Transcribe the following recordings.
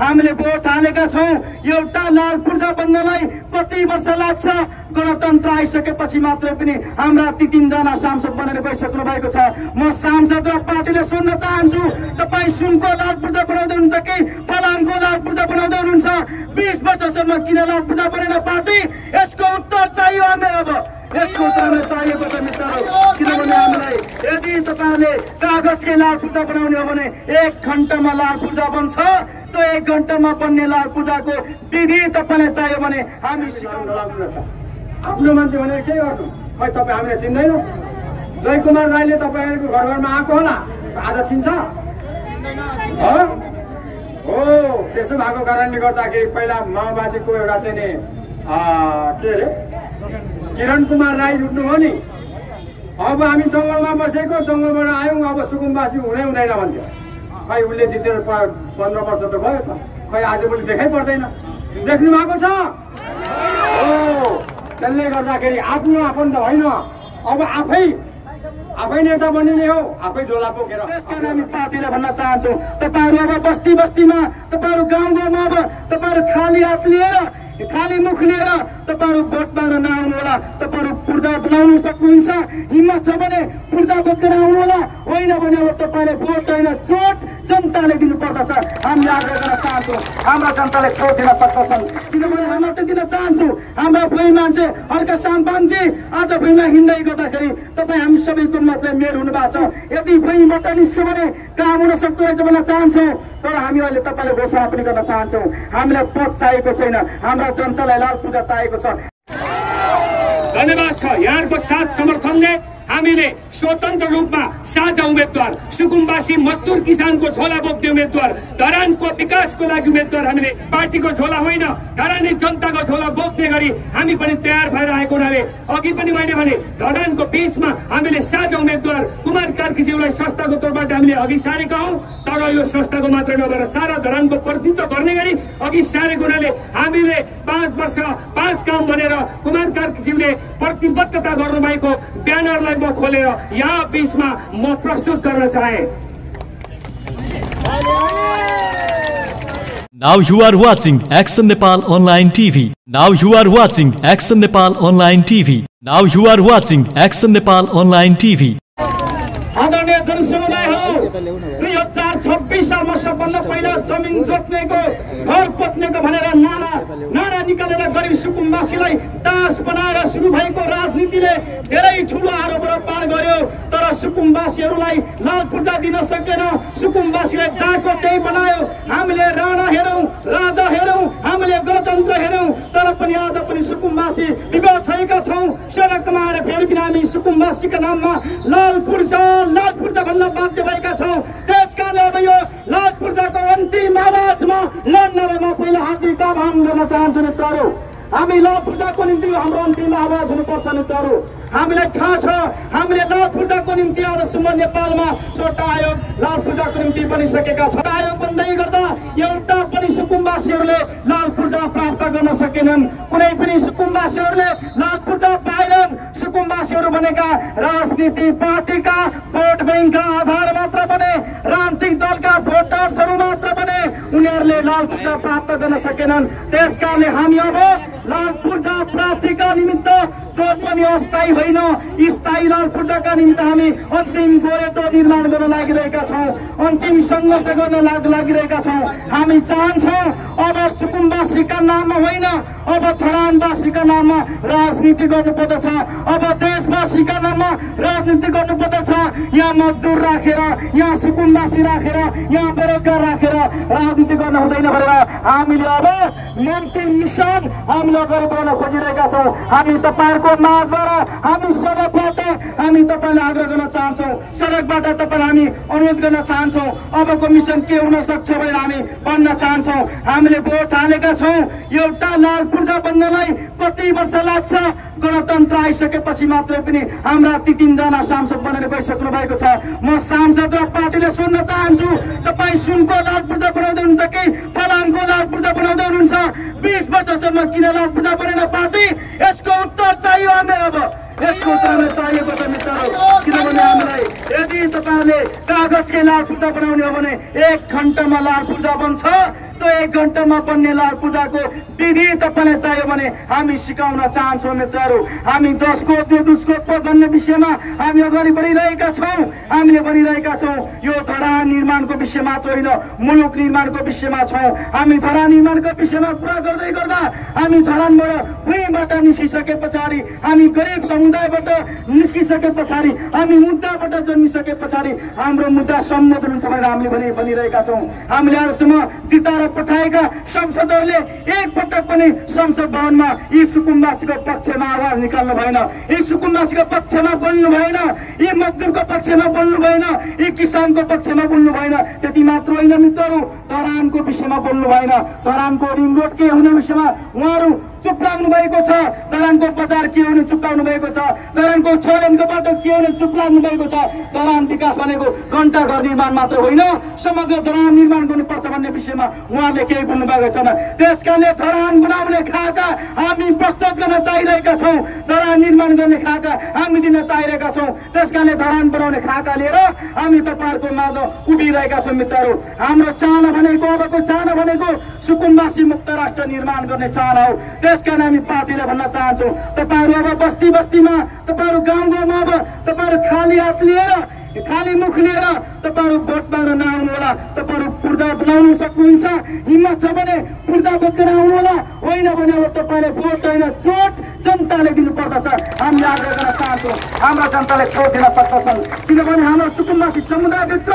हामीले भोट हालेका छौं। एउटा लाल पूर्जा बन्नलाई कति वर्ष लाग्छ? गणतन्त्र आइसकेपछि मात्रै पनि हाम्रा 3-3 जना सांसद बनेर बसिसक्नु भएको छ। म सांसद र पार्टीले सुन्न चाहन्छु, तपाई सुनको लाल पूर्जा बनाउँदै हुनुहुन्छ कि फलामको लाल पूर्जा बनाउँदै हुनुहुन्छ? 20 वर्षसम्म किन लाल पूर्जा बनेन पार्टी? यसको उत्तर चाहियो हामी। अब यसको उत्तर चाहिएको छ मित्रहरु, किनभने हामीलाई यदि तपाईले कागजकै लाल पूर्जा बनाउने हो भने 1 घण्टामा लाल पूर्जा बन्छ। त्यो 1 घण्टामा बन्ने लाल पूर्जाको विधि तपाईले चाहियो भने हामी सिकाउन लाग्नु छ। आफ्नो मान्छे भनेर के गर्नु? खै तपाई हामीले चिन्दैन। जय कुमार राईले तपाईहरुको घर घरमा आको होला, आज चिन्छ? चिन्दैन हो। त्यसो भएको कारणले गर्दाखेरि पहिला माओवादीको एउटा चाहिँ नि के रे किरण कुमार राई जुट्नु भयो नि। अब हामी जङ्गलमा बसेको, जङ्गलबाट आयौं, अब सुकुम्बासी हुनै हुँदैन भन्थ्यो। खै उसले जितेर 15 वर्ष त भयो त, खै आजभोलि देखै पर्दैन। देख्नु भएको छ। त्यसले गर्दाखेरि आफ्नो आफन्त होइन, अब आफै नेता बनिने हो, आफै झोला बोकेर। त्यसका लागि पार्टीले भन्न चाहन्छु, तपाईहरु अब बस्ती बस्तीमा, तपाईहरु गाउँ गाउँमा, अब तपाईहरु खाली हात लिएर खाली मुख लिएर तपाईहरु भोट माग्न नआउनु होला। तपाईहरु पूर्जा बनाउन सक्नुहुन्छ, हिम्मत छ भने पूर्जा बोकेर आउनु होला। होइन भने अब तपाईले भोट हैन चोट जनताले दिनु पर्दछ। हामी आग्रह गर्न चाहन्छौँ, हाम्रा जनताले चोट दिन सक्छन्, किनभने हामी त दिन चाहन्छौँ। हाम्रा भई मान्छे हरका साम्पान्जी आज भईमा हिँड्दै गर्दाखेरि तपाई हामी सबैको मतले मेल हुनु भएको छ। यदि भईबाट निस्क्यो भने काम हुन सक्छ रहेछ भन्न चाहन्छौँ। तर हामी अहिले तपाईले घोषणा पनि गर्न चाहन्छौँ, हामीलाई पद चाहिएको छैन, हाम्रा जनतालाई लाल पूजा चाहिएको छ। धन्यवाद छ यहाँको साथ समर्थनले हामीले स्वतन्त्र रूपमा साझा उम्मेद्वार, सुकुम्बासी मजदूर किसानको झोला बोक्ने उम्मेद्वार, धरानको विकासको लागि उम्मेद्वार, हामीले पार्टीको झोला होइन धरानी जनताको झोला बोक्ने गरी हामी पनि तयार भएर आएको हुनाले, अघि पनि मैले भने धरानको बीचमा हामीले साझा उम्मेद्वार कुमार कार्कीज्यूलाई संस्थाको तर्फबाट हामीले अघि सारेका हौं। तर यो संस्थाको मात्र नभएर सारा धरानको प्रतिनिधित्व गर्ने गरी अघि सारेको हुनाले हामीले 5 वर्ष 5 काम भनेर कुमार कार्कीज्यूले प्रतिबद्धता गर्नुभएको ब्यानरलाई खोलेर यहाँ बीचमा म प्रस्तुत गर्न चाहे। Now you are watching Action Nepal Online TV. Now you are watching Action Nepal Online TV. Now you are watching Action Nepal Online TV. आदरणीय जनसमुदाय हो, 2026 सालमा सबभन्दा पहिला जमिन जोत्नेको, घर पत्नेको भनेर नारा निकालेर गरिब सुकुम्बासीलाई दास बनाएर सुरु भएको राजनीतिले धेरै ठूलो आरोपहरू पार गर्यो। तर सुकुम्बासीहरूलाई लाल पूर्जा दिन सकेन, सुकुम्बासीलाई जाको त्यही बनायो। हामीले राणा हेरौं, राजा हेरौं, हामीले गणतन्त्र हेरौं, तर पनि आज पनि सुकुम्बासी विवाद भएका छौं। सडकमा आएर फेरि पनि हामी सुकुम्बासीका नाममा लाल पूर्जा भन्न बाध्य भएका छौं। त्यसका अब यो लाल पूर्जाको अन्तिम आवाजमा लड्नलाई म पहिला हार्दिक आह्वान गर्न चाहन्छु। मित्रहरू, हामी लाल पूर्जाको निम्ति हाम्रो अन्तिम आवाज हुनुपर्छ। मित्रहरू, हामीलाई थाहा छ, हामीले लाल पूर्जाको निम्ति आजसम्म नेपालमा छोटा आयोग लाल पूर्जाको निम्ति बनिसकेका छन्। आयोग बन्दै गर्दा एउटा पनि सुकुम्बासीहरूले लाल पूर्जा प्राप्त गर्न सकेनन्, कुनै पनि सुकुम्बासीहरूले लाल पूर्जा पाएनन्। सुकुम्बासीहरू भनेका राजनीति पार्टीका भोट बैंकका आधार मात्र बने, राजनीतिक दलका भोटर्सहरू मात्र बने, उनीहरूले लाल पूर्जा प्राप्त गर्न सकेनन्। त्यसकारणले हामी अब लाल पूर्जा प्राप्तिका निमित्त जो पनि अस्थायी होइन, स्थायी लाल पूर्जाका निमित्त हामी अन्तिम गोरेटो निर्माण गर्न लागिरहेका छौँ, अन्तिम संघर्ष गर्न लागिरहेका छौँ। हामी चाहन्छौँ अब सुकुम्बासीका नाममा होइन, अब धरानवासीका नाममा राजनीति गर्नुपर्दछ, अब देशवासीका नाममा राजनीति गर्नुपर्दछ। यहाँ मजदुर राखेर, यहाँ सुकुम्बासी राखेर, यहाँ बेरोजगार राखेर राजनीति गर्न हुँदैन भनेर हामीले अब अन्तिम मिशन हामीले अगाडि बढाउन खोजिरहेका छौँ। हामी तपाईँहरूको मागद्वारा, हामी सडकबाट हामी तपाईँलाई आग्रह गर्न चाहन्छौँ, सडकबाट तपाईँलाई हामी अनुरोध गर्न चाहन्छौँ। अबको मिशन के हुन सक्छ भनेर हामी भन्न चाहन्छौँ। हामीले भोट हालेका छौँ, एउटा लाल पूर्जा बन्नलाई कति वर्ष लाग्छ? गणतन्त्र आइसकेपछि मात्रै पनि हाम्रा 3-3 जना सांसद बनेर बसिसक्नु भएको छ। म सांसद र पार्टीले सोध्न चाहन्छु, तपाईँ सुनको लाल पूर्जा बनाउँदै हुनुहुन्छ कि फलामको लाल पूर्जा बनाउँदै हुनुहुन्छ? 20 वर्षसम्म किन लाल पूर्जा बनेन पार्टी? यसको उत्तर चाहियो हामी। अब यसको उत्तर चाहिएको छ मित्रहरू, किनभने हामीलाई यदि तपाईँहरूले अगस्त के लाल पूजा बनाने हो भने एक घंटा में लाल पूजा बन्छ। तो एक घंटा में बनने लाल पूजा को विधि तपाईले चाहियो भने हामी सिकाउन चाहन्छौं मित्रहरु। हामी जसको त्यो दुसको भन्ने विषयमा हामी अगाडि बढिरहेका छौं, हामीले बढिरहेका छौं। यो धरान निर्माणको विषय मात्र होइन, मुलुक निर्माणको विषयमा छौं। हामी धरान निर्माणको विषयमा कुरा गर्दै गर्दा हामी धरानबाट भुइँबाट निस्किसके पछाडी, हामी गरीब समुदायबाट निस्किसके पछाडी, हामी मुद्दाबाट जन्मिसके पछाडी हाम्रो मुद्दा सम्बोधन हुन्छ भनेर हामीले भनिरहेका छौं। हामीले आजसम्म जिताएर पठाएका सांसदहरुले एक पटक पनि संसद भवनमा यी सुकुम्बासीको पक्षमा आवाज निकाल्नु भएन, यी सुकुम्बासीको पक्षमा बोल्नु भएन, यी मजदुरको पक्षमा बोल्नु भएन, यी किसानको पक्षमा बोल्नु भएन। त्यति मात्र होइन मित्रहरु, धरानको विषयमा बोल्नु भएन, धरानको रिङ रोड के हुने विषयमा उहाँहरु चुप लाग्नु भएको छ, धरानको बजार के हुने चुप लाग्नु भएको छ, धरानको छोलेनको बाटो के हुने चुप लाग्नु भएको छ। धरान विकास भनेको घण्टा घर निर्माण मात्र होइन, समग्र धरान निर्माण गर्नुपर्छ भन्ने विषयमा उहाँले केही बोल्नु भएको छैन। त्यसकारणले धरान बनाउने खाका हामी प्रस्तुत गर्न चाहिरहेका छौं, धरान निर्माण गर्ने खाका हामी दिन चाहिरहेका छौं। त्यसकारणले धरान बनाउने खाका लिएर हामी तपाईहरुको माझ उभिरहेका छौं मित्रहरु। हाम्रो चाहना भनेको, अबको चाहना भनेको सुकुम्बासी मुक्त राष्ट्र निर्माण गर्ने चाहना हो। त्यसकारण हामी पार्टीलाई भन्न चाहन्छौं, तपाईहरु अब बस्ती बस्तीमा, तपाईहरु गाउँ गाउँमा अब तपाईहरु खाली हात लिएर खाली मुख लिएर तपाईहरु भोट माग्न नआउनु होला। तपाईहरु पूर्जा बनाउन सक्नुहुन्छ, हिम्मत छ भने पूर्जा बोकेर आउनु होला, होइन भने अब तपाईले भोट हैन चोट जनताले दिनु पर्दछ। हामीले आग्रह गर्न चाहन्छौं, हाम्रो जनताले चोट दिन सक्छन्, किनभने हाम्रो सुकुम्बासी समुदायभित्र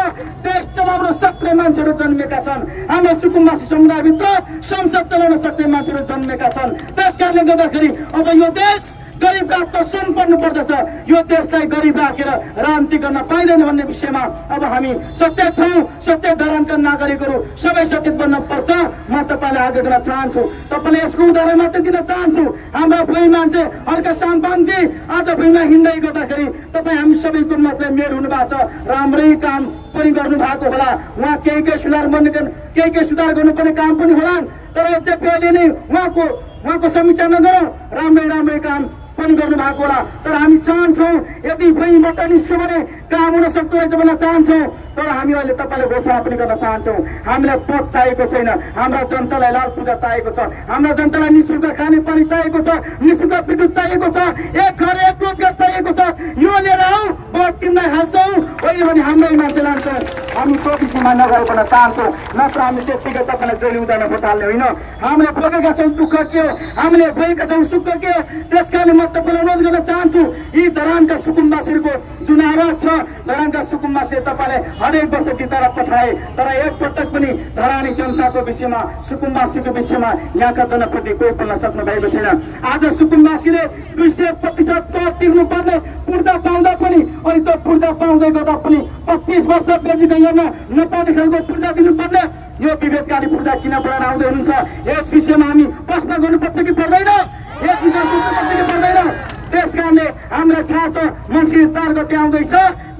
देश चलाउन सक्ने मान्छेहरु जन्मेका छन्, हाम्रो सुकुम्बासी समुदायभित्र संसद चलाउन सक्ने मान्छेहरु जन्मेका छन्। त्यसकारणले गर्दाखेरि अब यो देश गरीब राष्ट्र सम्पन्न पर्दछ, यो देशलाई गरीब राखेर राजनीति गर्न पाइँदैन भन्ने विषयमा अब हामी सचेत छौं। सचेत धरानका नागरिकहरू सबै सचेत बन्न पर्छ। म तपाईलाई आग्रह गर्न चाहन्छु, तपाईले यसको उदाहरण मात्र दिन चाहन्छु। हाम्रो भुइँ मान्छे अर्का साम्पाङजी आज भुइँमा हिँड्दै गर्दाखेरि तपाई हामी सबैको मतले मेल हुनु भएको छ, राम्रै काम पनि गर्नु भएको होला, उहाँ केही केही सुधार गर्नुपर्ने काम पनि होला, तर यद्यपि अहिले नै उहाँको समीक्षा नगरौँ, राम्रै काम पनि गर्नु भएको होला। तर हामी चाहन्छौँ यदि भुइँबाट निस्क्यो भने काम हुन सक्दो रहेछ भन्न चाहन्छौँ। तर हामी अहिले तपाईँले घोषणा पनि गर्न चाहन्छौँ, हामीलाई पद चाहिएको छैन, हाम्रा जनतालाई लाल पूजा चाहिएको छ, हाम्रा जनतालाई निःशुल्क खाने पानी चाहिएको छ, निःशुल्क विद्युत चाहिएको छ, एक घर एक रोजगार चाहिएको छ। यो लिएर आऊ, भोट तिमीलाई हाल्छौँ, होइन भने हाम्रै मान्छे लान्छौँ। हामी त्यो विषयमा नगरिकन चाहन्छौँ, नत्र हामी त्यतिकै तपाईँलाई जोडी हुँदैन भोट हाल्ने होइन। हामीले भोगेका छौँ दुःख के, हामीले भोगेका छौँ सुख के। त्यस कारणले म तपाईँलाई अनुरोध गर्न चाहन्छु, यी धरानका सुकुम्बासीहरूको जुन आवाज छ, धरानका सुकुम्बासीले तपाईँले हरेक वर्ष जिताएर पठाए, तर एकपटक पनि धरानी जनताको विषयमा, सुकुम्बासीको विषयमा यहाँका जनप्रति कोही बोल्न सक्नु भएको छैन। आज सुकुम्बासीले 200% कर तिर्नुपर्ने पूर्जा पाउँदा पनि, अनि त्यो पूर्जा पाउँदै गर्दा पनि 25 वर्ष बेचिँदै गर्न नपाउने खालको पूर्जा दिनुपर्ने, यो विभेदकारी पूर्जा किन बनाएर आउँदै हुनुहुन्छ? यस विषयमा हामी प्रश्न गर्नुपर्छ कि पर्दैन? यस विषयमा प्रश्न गर्नु पर्दैन? त्यसकारणले हामीलाई थाहा छ, मङ्सिर 4 गते आउँदैछ,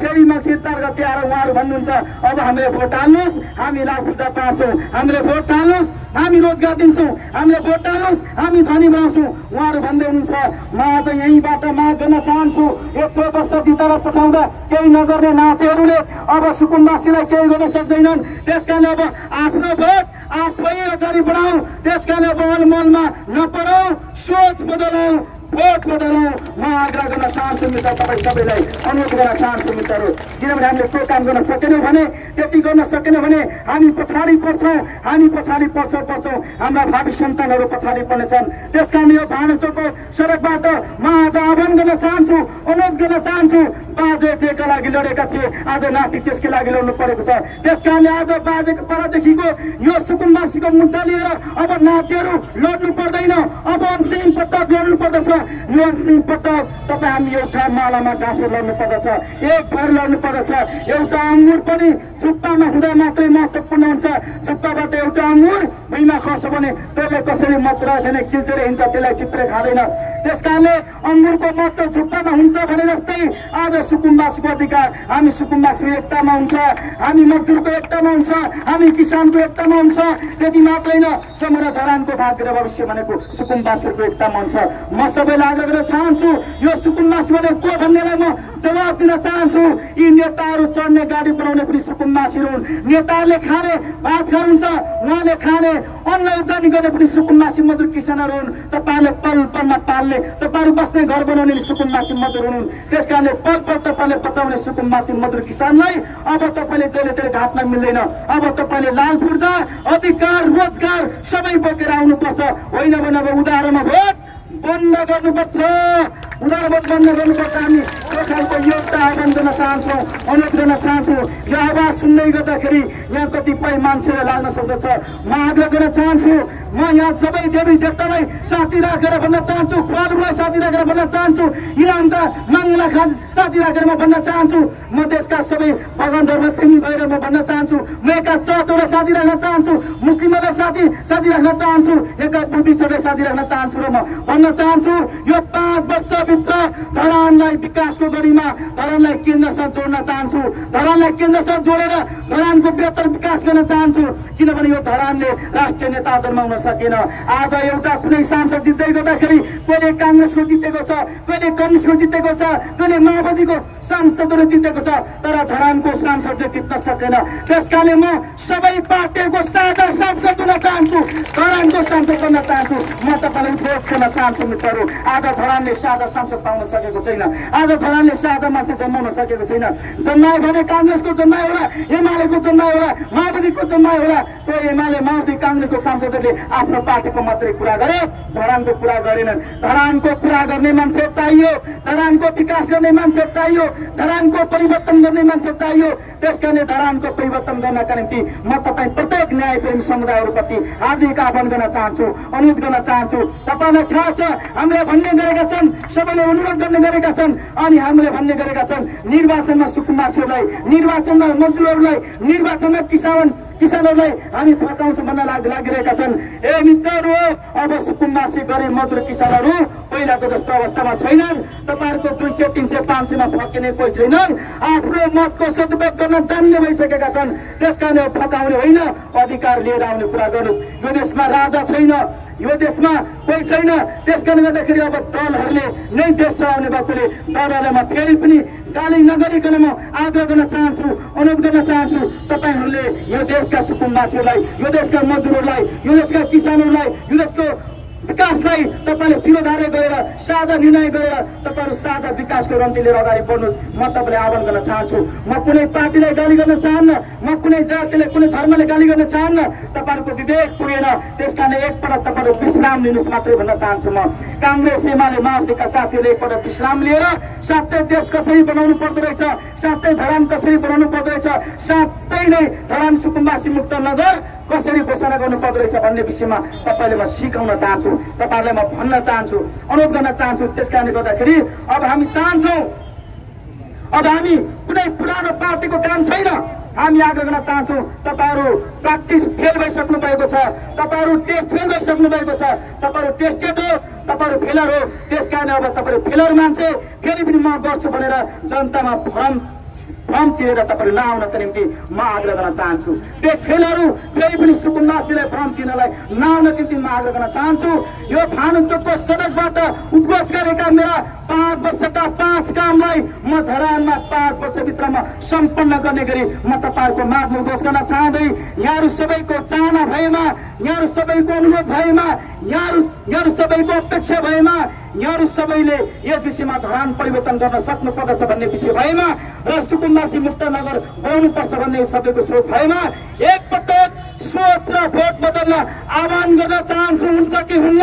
फेरि मङ्सिर 4 गते आएर उहाँहरू भन्नुहुन्छ अब हामीले भोट हाल्नुहोस्, हामी लाल पूजा पार्छौँ, हामीले भोट हाल्नुहोस्, हामी रोजगार दिन्छौँ, हामीले भोट हाल्नुहोस्, हामी धनी बनाउँछौँ, उहाँहरू भन्दै हुनुहुन्छ। म आज यहीँबाट माग गर्न चाहन्छु, यत्रो वर्ष जिताएर पठाउँदा केही नगर्ने नाथेहरूले अब सुकुम्बासीलाई केही गर्न सक्दैनन्। त्यसकारणले अब आफ्नो भोट आफै अगाडि बढाउँ, त्यसकारणले अब अलमलमा नपरौँ, सोच बदलौँ, भोट बदलौँ। म आग्रह गर्न चाहन्छु मित्र, तपाईँ सबैलाई अनुरोध गर्न चाहन्छु मित्रहरू, किनभने हामीले त्यो काम गर्न सकेनौँ भने, त्यति गर्न सकेनौँ भने हामी पछाडि पर्छौँ, हाम्रा भावी सन्तानहरू पछाडि पर्नेछन्। त्यसकारण यो भानु चौकको सडकबाट म आज आह्वान गर्न चाहन्छु, अनुरोध गर्न चाहन्छु, बाजे जेका लागि लडेका थिए, आज नाति त्यसकै लागि लड्नु परेको छ। त्यसकारणले आज बाजेको पालादेखिको यो सुकुम्बासीको मुद्दा लिएर अब नातिहरू लड्नु पर्दैन, अब अन्तिम पटक लड्नु पर्दछ। यो अन्तिम पटक तपाईँ हामी एउटा मालामा गाँसो लड्नु पर्दछ, एक घर लड्नु पर्दछ। एउटा अङ्गुर पनि छुप्पामा हुँदा मात्रै महत्त्वपूर्ण हुन्छ, छुप्पाबाट एउटा अङ्गुर भुइँमा खस्छ भने त्यसले कसरी मात्र नै किल्चेर हिँड्छ, त्यसलाई चिप्रे खाँदैन। त्यसकारणले अङ्गुरको महत्त्व छुप्पामा हुन्छ भने जस्तै आज सुकुम्बासीको अधिकार हामी सुकुम्बासीको एकतामा हुन्छ, हामी मजदुरको एकतामा हुन्छ, हामी किसानको एकतामा हुन्छ। त्यति मात्रै न, समग्र धरानको भाग्य र भविष्य भनेको सुकुम्बासीको एकतामा हुन्छ। म सबै तपाईलाई आग्रह गर्न चाहन्छु। यो सुकुम्बासीहरूले को भन्नेलाई म जवाफ दिन चाहन्छु। यी नेताहरू चढ्ने गाडी बनाउने पनि सुकुम्बासी हुन्। नेताहरूले खाने भात खान्छ, उहाँले खाने अन्न उब्जनी गर्ने पनि सुकुम्बासी मजदुर किसानहरू हुन्। तपाईले पल पलमा पाल्ने, तपाईहरू बस्ने घर बनाउने सुकुम्बासी मजदुर हुन्। त्यसकारणले पल पल तपाईले बचाउने सुकुम्बासी मजदुर किसानलाई अब तपाईले जहिले तहिले घाटमा मिल्दैन। अब तपाईले लाल पूर्जा, अधिकार, रोजगार सबै बोकेर आउनुपर्छ। होइन भने अब उधारोमा भोट बन्द गर्नुपर्छ, उधारभोट बन्द गर्नुपर्छ। हामी सरकारको एउटा आह्वान गर्न चाहन्छौँ, अनुरोध गर्न चाहन्छौँ। यो आवाज सुन्दै गर्दाखेरि यहाँ कतिपय मान्छेलाई लाग्न सक्दछ। म आग्रह गर्न चाहन्छु, म यहाँ सबै देवी देवतालाई साथी राखेर भन्न चाहन्छु, खुवालुलाई साथी राखेर भन्न चाहन्छु, इलामका माङ्गला खान साथी राखेर म भन्न चाहन्छु, म देशका सबै भगवानहरूमा प्रेमी भएर म भन्न चाहन्छु, म एका चर्चहरूलाई साथी राख्न चाहन्छु, मुस्लिमहरूलाई साथी राख्न चाहन्छु, एका बुद्धिस्टहरूलाई साथी राख्न चाहन्छु। र म भन्न चाहन्छु यो 5 वर्षभित्र धरानलाई विकासको गरीमा धरानलाई केन्द्रसँग जोड्न चाहन्छु। धरानलाई केन्द्रसँग जोडेर धरानको बेहतर विकास गर्न चाहन्छु। किनभने यो धरानले राष्ट्रिय नेता जन्माउन सकेन। आज एउटा कुनै सांसद जित्दै गर्दाखेरि कहिले काङ्ग्रेसको जितेको छ, कहिले कम्युनिस्टको जितेको छ, कहिले माओवादीको सांसदले जितेको छ, तर धरानको सांसदले जित्न सकेन। त्यसकारणले म सबै पार्टीको साझा सांसद हुन चाहन्छु, धरानको सांसद बन्न चाहन्छु। म तपाईँलाई उपदेश गर्न चाहन्छु मित्रहरू, आज धरानले साझा सांसद पाउन सकेको छैन। आज धरानले साझा मान्छे जन्माउन सकेको छैन। जन्मायो भने काङ्ग्रेसको जन्मायो होला, एमालेको जन्मायो होला, माओवादीको जन्मायो होला। त्यो एमाले, माओवादी, काङ्ग्रेसको सांसदहरूले आफ्नो पार्टीको मात्रै कुरा गरे, धरानको कुरा गरेनन्। धरानको कुरा गर्ने मान्छे चाहियो, धरानको विकास गर्ने मान्छे चाहियो, धरानको परिवर्तन गर्ने मान्छे चाहियो। त्यसकारणले धरानको परिवर्तन गर्नका निम्ति म तपाईँ प्रत्येक न्यायप्रेमी समुदायहरूप्रति हार्दिक आह्वान गर्न चाहन्छु, अनुरोध गर्न चाहन्छु। तपाईँलाई थाहा छ, हामीले भन्ने गरेका छन्, सबैले अनुरोध गर्ने गरेका छन्, अनि हामीले भन्ने गरेका छन् निर्वाचनमा सुकुम्बासीहरूलाई, निर्वाचनमा मजदुरहरूलाई, निर्वाचनमा किसानहरूलाई हामी फर्काउँछौँ भन्न लागिरहेका छन्। ए मित्रहरू, अब सुकुम्बासी गरिब मजदुर किसानहरू पहिलाको जस्तो अवस्थामा छैनन्। तपाईँहरूको 200, 300, 500 फर्किने कोही छैनन्। आफ्नो मतको सदुपयोग गर्न जान्ने भइसकेका छन्। त्यसकारणले फर्काउने होइन, अधिकार लिएर आउने कुरा गर्नुहोस्। यो देशमा राजा छैन, यो देशमा कोही छैन। त्यसकारणले गर्दाखेरि अब दलहरूले नै देश चलाउने भएकोले दलहरूलाई म फेरि पनि गाली नगरिकन म आग्रह गर्न चाहन्छु, अनुरोध गर्न चाहन्छु। तपाईँहरूले यो देशका सुकुम्बासीहरूलाई, यो देशका मजदुरहरूलाई, यो देशका किसानहरूलाई, यो देशको विकासलाई तपाईँले शिरोधार्य गरेर, साझा निर्णय गरेर तपाईँहरू साझा विकासको रन्ती लिएर अगाडि बढ्नुहोस्। म तपाईँले आह्वान गर्न चाहन्छु। म कुनै पार्टीलाई गाली गर्न चाहन्न, म कुनै जातिले, कुनै धर्मले गाली गर्न चाहन्न। तपाईँहरूको विवेक पुगेन, त्यसकारणले एकपटक तपाईँहरू विश्राम लिनुहोस् मात्रै भन्न चाहन्छु म। काङ्ग्रेस, एमाले, माओवादीका साथीहरूले एकपटक विश्राम लिएर साँच्चै देश कसरी बनाउनु पर्दो रहेछ, साँच्चै धरान कसरी बनाउनु पर्दो रहेछ, साँच्चै नै धरान सुकुम्बासी मुक्त नगर कसरी घोषणा गर्नु पर्दो रहेछ भन्ने विषयमा तपाईँले म सिकाउन चाहन्छु, तपाईँहरूलाई म भन्न चाहन्छु, अनुरोध गर्न चाहन्छु। त्यस कारणले गर्दाखेरि अब हामी चाहन्छौँ, अब हामी कुनै पुरानो पार्टीको काम छैन। हामी आग्रह गर्न चाहन्छौँ, तपाईँहरू प्र्याक्टिस फेल भइसक्नु भएको छ, तपाईँहरू टेस्ट फेल भइसक्नु भएको छ, तपाईँहरू टेस्टेड हो, तपाईँहरू फेलर हो। त्यस कारणले अब तपाईँहरू फेलर मान्छे फेरि पनि म गर्छु भनेर जनतामा भ्रम चिरेर तपाईँहरू नआउनका निम्ति म आग्रह गर्न चाहन्छु। टेस्ट फेलहरू फेरि पनि सुकुम्बासीलाई भ्रम चिर्नलाई नआउनका निम्ति म आग्रह गर्न चाहन्छु। यो भानु चौकको सडकबाट उद्घोष गरेका मेरा 5 वर्षका 5 कामलाई म धरानमा 5 वर्षभित्रमा सम्पन्न गर्ने गरी म तपाईँहरूको मागमा उद्घोष गर्न चाहँदै यहाँहरू सबैको चाहना भएमा, यहाँहरू सबैको अनुरोध भएमा, यहाँहरू सबैको अपेक्षा भएमा, यहाँहरू सबैले यस विषयमा धरान परिवर्तन गर्न सक्नुपर्दछ भन्ने विषय भएमा र सुकुम्बासी मुक्त नगर बनाउनुपर्छ भन्ने सबैको सोच भएमा एकपटक सोच र भोट बदल्न आह्वान गर्न चाहन्छु। हुन्छ कि हुन्न?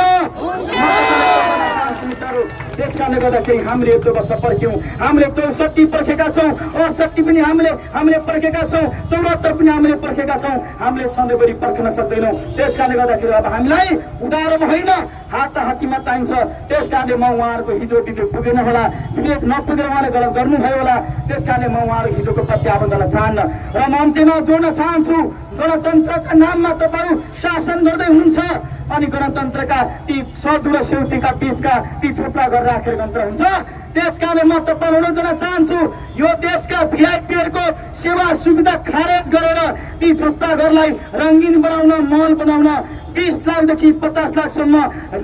त्यसकारणले गर्दाखेरि हामीले 1 वर्ष पर्ख्यौँ, हामीले 64 पर्खेका छौँ, 68 पनि हामीले पर्खेका छौँ, 74 पनि हामीले पर्खेका छौँ। हामीले सधैँभरि पर्खन सक्दैनौँ। त्यसकारणले गर्दाखेरि अब हामीलाई उधारोमा होइन, हाताहातीमा चाहिन्छ। त्यसकारणले म उहाँहरूको हिजो विवेक पुगेन होला, विवेक नपुगेर उहाँले गलत गर्नुभयो होला। त्यसकारणले म उहाँहरू हिजोको प्रत्याह्वान गर्न चाहन्न र म अन्त्यमा जोड्न चाहन्छु, गणतन्त्रका नाममा तपाईँहरू शासन गर्दै हुनुहुन्छ अनि गणतन्त्रका ती सधुर सेउतीका बीचका ती छुट्टा गरेर राखेर गणतन्त्र हुन्छ। त्यसकारणले म तपाईँलाई अनुरोध गर्न चाहन्छु, यो देशका भिआइपीहरूको सेवा सुविधा खारेज गरेर ती झुट्टाघरलाई रङ्गीन बनाउन, महल बनाउन, 30 लाखदेखि 50 लाखसम्म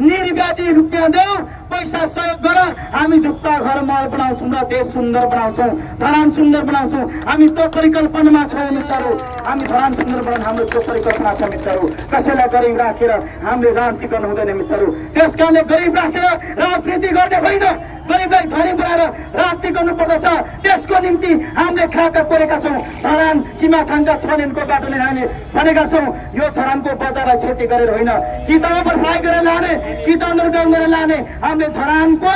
निर्व्याजी रुपैयाँ देऊ, पैसा सहयोग गर, हामी झुप्पा घर मल बनाउँछौं र देश सुन्दर बनाउँछौं, धरान सुन्दर बनाउँछौं। हामी त्यो परिकल्पनामा छौं मित्रहरू, हामी धरान सुन्दर बनाउने हाम्रो त्यो परिकल्पना छ मित्रहरू। कसैलाई गरिब राखेर हामीले राजनीति गर्न हुँदैन मित्रहरू। त्यसकारणले गरिब राखेर राजनीति गर्ने होइन, गरिबलाई धनी बनाएर राजनीति गर्नुपर्दछ। त्यसको निम्ति हामीले खाका कोरेका छौं, धरान किमाखानका छलेनको बाटोले हामी भनेका छौं। यो धरानको बजारलाई क्षति गरेर होइन, कि त बर्फाई गरेर लाने, कि त अनुर्गम गरेर लाने, हामीले धरानको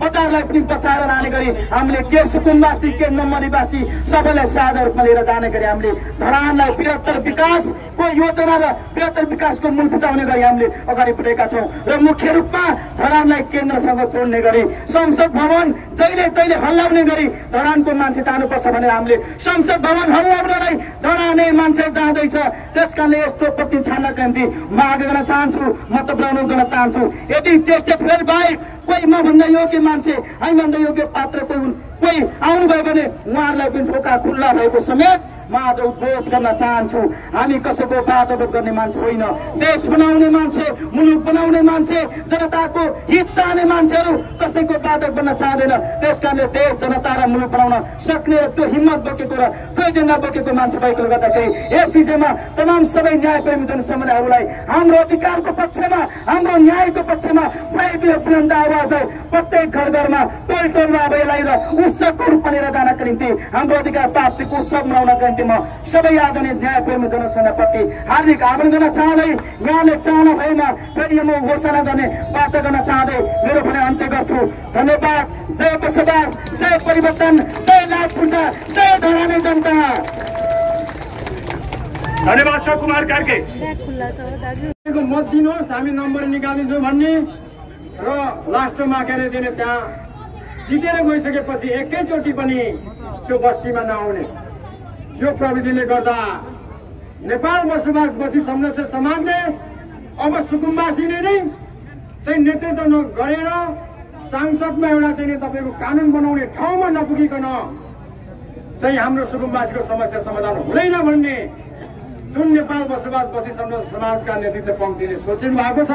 बजारलाई पनि बचाएर लाने गरी हामीले के सुकुम्बासी के नम्बरीवासी सबैलाई साझा रूपमा लिएर जाने गरी हामीले धरानलाई बृहत्तर विकासको योजना र बृहत्तर विकासको मूल फुटाउने गरी हामीले अगाडि बढेका छौँ। र मुख्य रूपमा धरानलाई केन्द्रसँग जोड्ने गरी संसद भवन जहिले तैले हल्लाउने गरी धरानको मान्छे जानुपर्छ भनेर हामीले संसद भवन हल्लाउनलाई धरानै मान्छे जाँदैछ। त्यस कारणले यस्तो पत्नी छान्नका निम्ति म आग्रह गर्न चाहन्छु, म तपाईँलाई अनुरोध गर्न चाहन्छु, यदि टेस्ट फेल बाहेक कोही मभन्दा योग्य मान्छे, हामीभन्दा योग्य पात्र कोही आउनुभयो भने उहाँहरूलाई पनि ढोका खुल्ला भएको समेत म आज उद्घोष गर्न चाहन्छु। हामी कसैको बातोबत गर्ने मान्छे होइन, देश बनाउने मान्छे, मुलुक बनाउने मान्छे, जनताको हित चाहने मान्छेहरू कसैको बाधक बन्न चाहँदैन। त्यस कारणले देश जनता र मुलुक बनाउन सक्ने र त्यो हिम्मत बोकेको र त्यो एजेन्डा बोकेको मान्छे भएकोले गर्दाखेरि यस विषयमा तमाम सबै न्यायप्रेमी जनसमुदायहरूलाई हाम्रो अधिकारको पक्षमा, हाम्रो न्यायको पक्षमा भएको यो बुलन्द आवाजलाई प्रत्येक घर घरमा, टोल टोलमा अब यसलाई र उत्सवको रूप बनेर जानका निम्ति, हाम्रो अधिकार प्राप्तिको उत्सव मनाउनका म सबै आदरणीय न्यायप्रेमी जनसमुदायप्रति हार्दिक आह्वान गर्न चाहँदै, यहाँले चाहनु भएमा फेरि म घोषणा गर्ने वाचा गर्न चाहँदै मेरो भने अन्त्य गर्छु। धन्यवाद। जय बसोबास, जय परिवर्तन, जय लाठखुट्टा, जय धराने जनता। धन्यवाद छ कुमार कार्की। खुल्ला छ दाजुको मत दिनुहोस्, हामी नम्बर निकालिदिन्छौँ भन्ने र लास्टमा के अरे दिने त्यहाँ जितेर गइसकेपछि एकैचोटि पनि त्यो बस्तीमा नआउने। यो प्रविधिले गर्दा नेपाल बसोबास बस्ती संरक्षण समाजले अब सुकुम्बासीले नै चाहिँ नेतृत्व नगरेर सांसदमा एउटा चाहिँ तपाईँको कानुन बनाउने ठाउँमा नपुगिकन चाहिँ हाम्रो सुकुम्बासीको समस्या समाधान हुँदैन भन्ने जुन नेपाल बसोबास बस्ती संरक्षण समाजका नेतृत्व पङ्क्तिले सोच्नु भएको छ,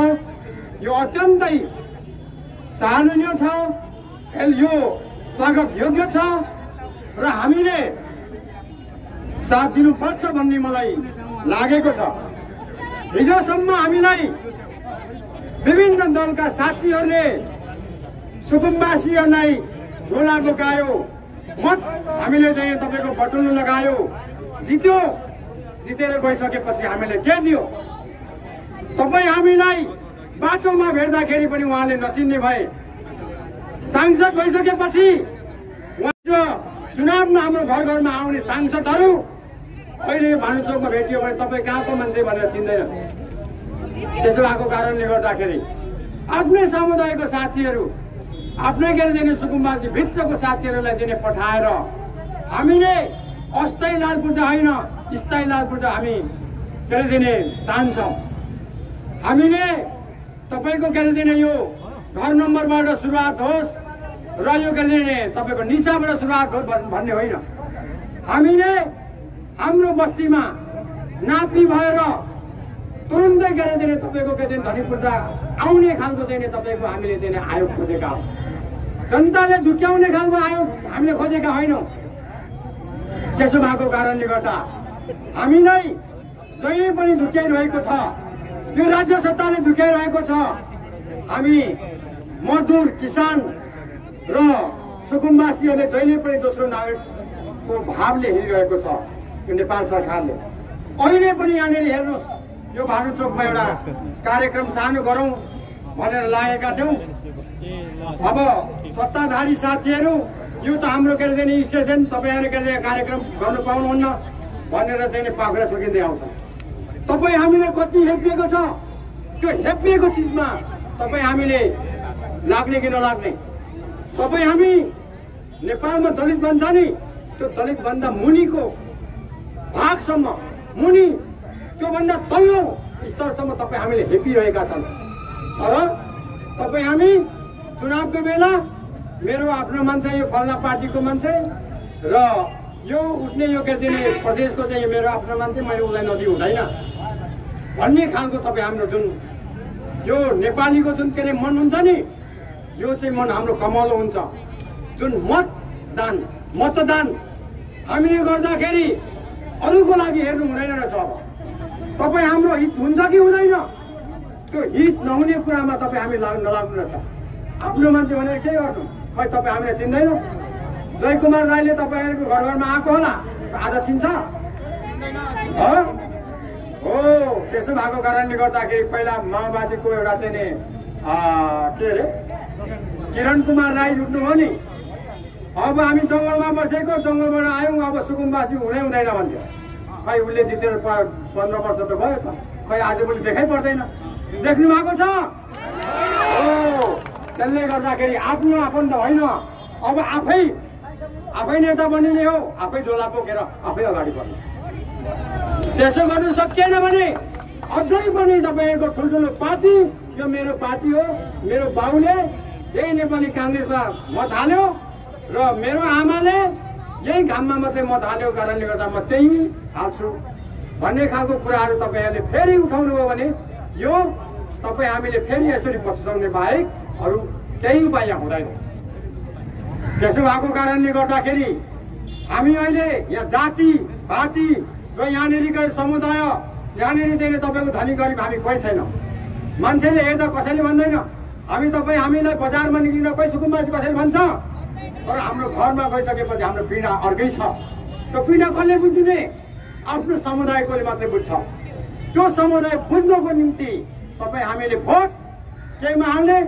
यो अत्यन्तै सराहनीय छ, यो स्वागत योग्य छ र हामीले साथ दिनुपर्छ भन्ने मलाई लागेको छ। हिजोसम्म हामीलाई विभिन्न दलका साथीहरूले सुकुम्बासीहरूलाई झोला बोकायो, मत हामीले चाहिँ तपाईँको बटुल्नु लगायो, जित्यो। जितेर गइसकेपछि हामीले के दियो? तपाईँ हामीलाई बाटोमा भेट्दाखेरि पनि उहाँले नचिन्ने भए। सांसद भइसकेपछि उहाँ चुनावमा हाम्रो घर घरमा आउने सांसदहरू अहिले भानु चौकमा भेटियो भने तपाईँ कहाँको मान्छे भनेर चिन्दैन। त्यसो भएको कारणले गर्दाखेरि आफ्नै समुदायको साथीहरू, आफ्नै के अरे सुकुम्बासी भित्रको साथीहरूलाई पठाएर हामीले अस्थायी लाल पूर्जा होइन, स्थायी लाल पूर्जा हामी के अरे चाहन्छौँ। हामीले तपाईँको के अरे यो घर नम्बरबाट सुरुवात होस् र यो के अरे तपाईँको निशाबाट सुरुवात होस् भन्ने होइन। हामीले हाम्रो बस्तीमा नापी भएर तुरुन्तै के अरे तपाईँको के धनी पूर्जा आउने खालको चाहिँ तपाईँको हामीले चाहिँ आयोग खोजेका हो। जनताले झुक्क्याउने खालको आयोग हामीले खोजेका होइनौँ। त्यसो भएको कारणले गर्दा हामीलाई जहिले पनि झुक्क्याइरहेको छ, यो राज्य सत्ताले झुक्क्याइरहेको छ। हामी मजदुर, किसान र सुकुम्बासीहरूले जहिले पनि दोस्रो नागरिकको भावले हेरिरहेको छ यो नेपाल सरकारले। अहिले पनि यहाँनिर हेर्नुहोस्, यो भानु चौकमा एउटा कार्यक्रम सानो गरौँ भनेर लागेका थियौँ। अब सत्ताधारी साथीहरू, यो त हाम्रो के अरे स्टेसन, तपाईँहरू के अरे कार्यक्रम गर्नु पाउनुहुन्न भनेर चाहिँ पाखुरा सुकिँदै आउँछ। तपाईँ हामीले कति हेपिएको छ, त्यो हेपिएको चिजमा तपाईँ हामीले लाग्ने कि नलाग्ने? तपाईँ हामी नेपालमा दलित बन्छ नि, त्यो दलित भन्दा मुनिको भागसम्म, मुनि त्योभन्दा तल्लो स्तरसम्म तपाईँ हामीले हेपिरहेका छन्। तर तपाईँ हामी चुनावको बेला मेरो आफ्नो मान्छे, यो फल्ना पार्टीको मान्छे र यो उठ्ने यो के अरे प्रदेशको चाहिँ मेरो आफ्नो मान्छे, मैले उसलाई नदी हुँदैन। भन्ने खालको तपाईँ हाम्रो जुन यो नेपालीको जुन के मन हुन्छ नि यो चाहिँ मन हाम्रो कमलो हुन्छ। जुन मतदान हामीले गर्दाखेरि अरूको लागि हेर्नु हुँदैन रहेछ। अब तपाईँ हाम्रो हित हुन्छ कि हुँदैन, त्यो हित नहुने कुरामा तपाईँ हामी नलाग्नु रहेछ। आफ्नो मान्छे भनेर के गर्नु, खै तपाईँ हामीले चिन्दैनौ। जयकुमार राईले तपाईँहरूको घर घरमा आएको होला, आज चिन्छ हो। त्यसो भएको कारणले गर्दाखेरि पहिला माओवादीको एउटा चाहिँ नि के अरे किरण कुमार राई उठ्नुभयो नि, अब हामी जङ्गलमा बसेको जङ्गलबाट आयौँ, अब सुकुम्बासी हुँदै हुँदैन भन्थ्यो। खै उसले जितेर 15 वर्ष त भयो त, खै आजभोलि देखाइ पर्दैन, देख्नु भएको छ। त्यसले गर्दाखेरि आफ्नो आफन्त होइन, अब आफै नेता बनिने हो, आफै झोला बोकेर आफै अगाडि बढ्ने। त्यसो गर्नु सकिएन भने अझै पनि तपाईँहरूको ठुल्ठुलो पार्टी, यो मेरो पार्टी हो, मेरो बाउले यही नेपाली काङ्ग्रेसमा मत हाल्यो र मेरो आमाले यही घाममा मात्रै मत हालेको कारणले गर्दा म त्यही हाल्छु भन्ने खालको कुराहरू तपाईँहरूले फेरि उठाउनुभयो भने यो तपाईँ हामीले फेरि यसरी पछुताउने बाहेक अरू केही उपाय हुँदैन। त्यसो भएको कारणले गर्दाखेरि हामी अहिले यहाँ जाति भाती र यहाँनिरको समुदाय, यहाँनिर चाहिँ तपाईँको धनी गरिब हामी कोही छैनौँ। मान्छेले हेर्दा कसैले भन्दैन हामी तपाईँ, हामीलाई बजारमा निस्किँदा कोही सुकुम्बा कसैले भन्छ, तर हाम्रो घरमा गइसकेपछि हाम्रो पीडा अर्कै छ। त्यो पीडा कसले बुझ्दिने, आफ्नो समुदायकोले मात्रै बुझ्छ। त्यो समुदाय बुझ्नको निम्ति तपाईँ हामीले भोट केमा हाल्ने,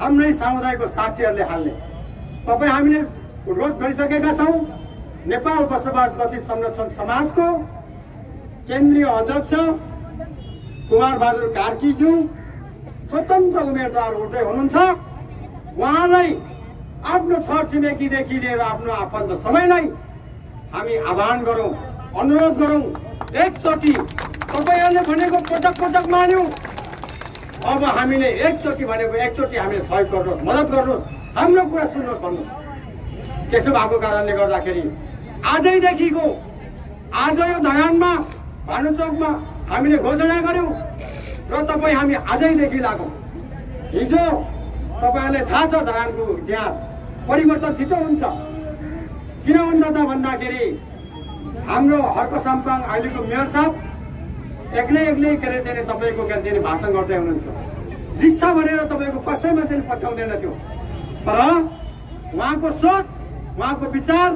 हाम्रै समुदायको साथीहरूले हाल्ने। तपाईँ हामीले रोध गरिसकेका छौँ। नेपाल बसोबास दलित संरक्षण समाजको केन्द्रीय अध्यक्ष कुमारबहादुर कार्कीज्यू स्वतन्त्र उम्मेदवार हुँदै हुनुहुन्छ। उहाँलाई आफ्नो छरछिमेकीदेखि लिएर आफ्नो आफन्त सबैलाई हामी आह्वान गरौँ, अनुरोध गरौँ। एकचोटि तपाईँहरूले भनेको पटक पटक मान्यौँ, अब हामीले एकचोटि भनेको एकचोटि हामीले सहयोग गर्नुहोस्, मद्दत गर्नुहोस्, हाम्रो कुरा सुन्नुहोस् भन्नुहोस्। त्यसो भएको कारणले गर्दाखेरि आजैदेखिको आज यो धरानमा भानु चौकमा हामीले घोषणा गऱ्यौँ र तपाईँ हामी आजैदेखि लागौँ। हिजो तपाईँहरूले थाहा छ धरानको इतिहास, परिवर्तन छिटो हुन्छ। किन हुन्छ त भन्दाखेरि हाम्रो हर्क साम्पाङ अहिलेको मेयर साहब एक्लै के अरे चाहिँ तपाईँको के अरे भाषण गर्दै हुनुहुन्छ। दीक्षा भनेर तपाईँको कसैमा चाहिँ पठाउँदैन थियो, तर उहाँको सोच, उहाँको विचार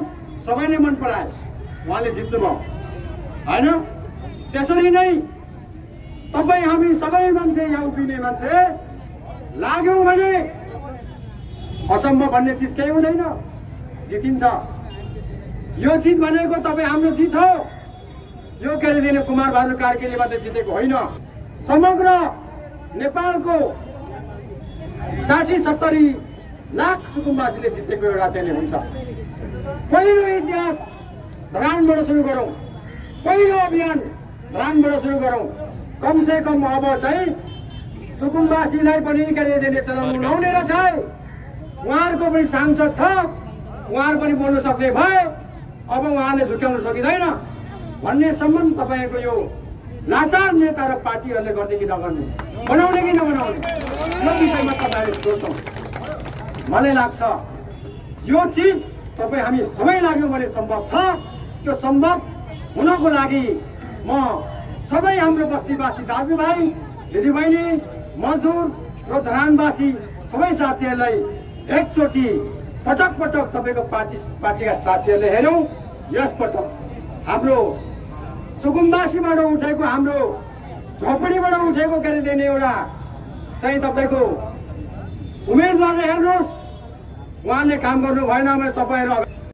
सबैले मन पराए, उहाँले जित्नुभयो होइन। त्यसरी नै तपाईँ हामी सबै मान्छे यहाँ उभिने मान्छे लाग्यौँ भने असम्भव भन्ने चिज केही हुँदैन, जितिन्छ। यो जित भनेको तपाईँ हाम्रो जित हो, यो के अरे दिने कुमारबहादुर कार्कीले मात्रै जितेको होइन। समग्र नेपालको 60-70 लाख सुकुम्बासीले जितेको एउटा चाहिँ हुन्छ। पहिलो इतिहास धरानबाट सुरु गरौँ, पहिलो अभियान धरानबाट सुरु गरौँ। कमसेकम अब चाहिँ सुकुम्बासीलाई पनि के अरे दिने चलाउनु नहुने रहेछ। उहाँहरूको पनि सांसद छ, उहाँहरू पनि बोल्नु सक्ने भए, अब उहाँले झुक्याउन सकिँदैन भन्नेसम्म तपाईँको यो लाचार नेता र पार्टीहरूले गर्ने कि नगर्ने, बनाउने कि नबनाउने, यो विषयमा तपाईँहरूले सोध्छौँ। मलाई लाग्छ यो चिज तपाईँ हामी सबै लाग्यौँ भने सम्भव छ। त्यो सम्भव हुनको लागि म सबै हाम्रो बस्तीवासी दाजुभाइ दिदीबहिनी मजदुर र धरानवासी सबै साथीहरूलाई एकचोटि पटक तपाईँको पार्टीका साथीहरूले हेरौँ। यसपटक हाम्रो सुकुम्बासीबाट उठेको, हाम्रो झोपडीबाट उठेको के अरे दिने एउटा चाहिँ तपाईँको उम्मेदवारले हेर्नुहोस्, उहाँले काम गर्नु भएन भने तपाईँहरू